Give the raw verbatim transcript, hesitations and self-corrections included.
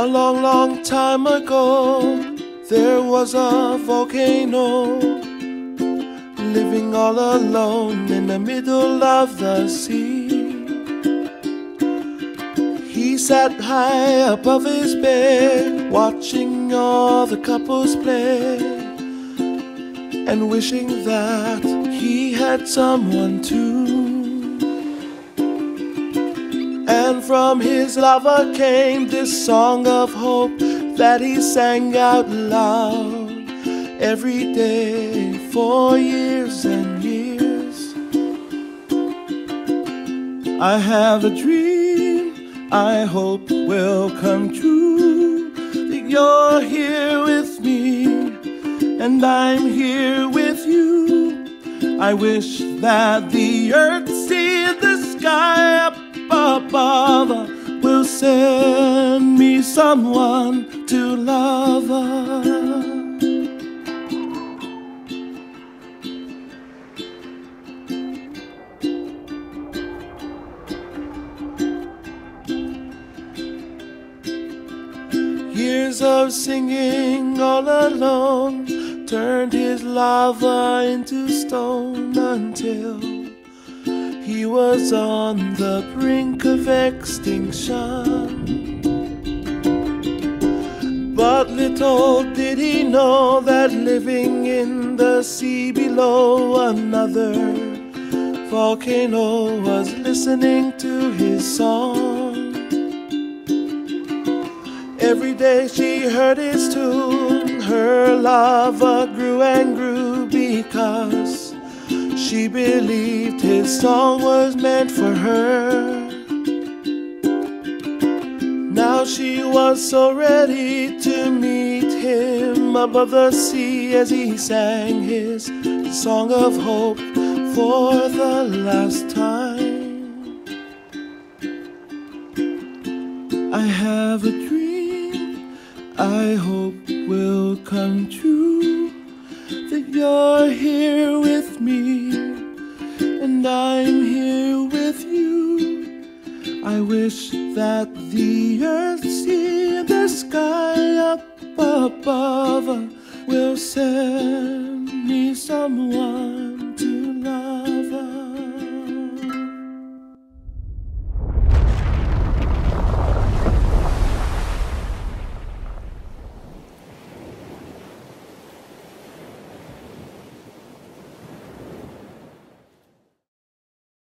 A long, long time ago, there was a volcano living all alone in the middle of the sea. He sat high above his bed, watching all the couples play, and wishing that he had someone too. And from his lava came this song of hope that he sang out loud every day for years and years. I have a dream I hope will come true, that you're here with me and I'm here with you. I wish that the earth see the sky up above will send me someone to lava. Years of singing all alone turned his lava into stone until he was on the brink of extinction. But little did he know that living in the sea below, another volcano was listening to his song. Every day she heard his tune, her lava grew and grew because she believed his song was meant for her. Now she was so ready to meet him above the sea as he sang his song of hope for the last time. I have a dream I hope will come true, that you're here with me and I'm here with you. I wish that the earth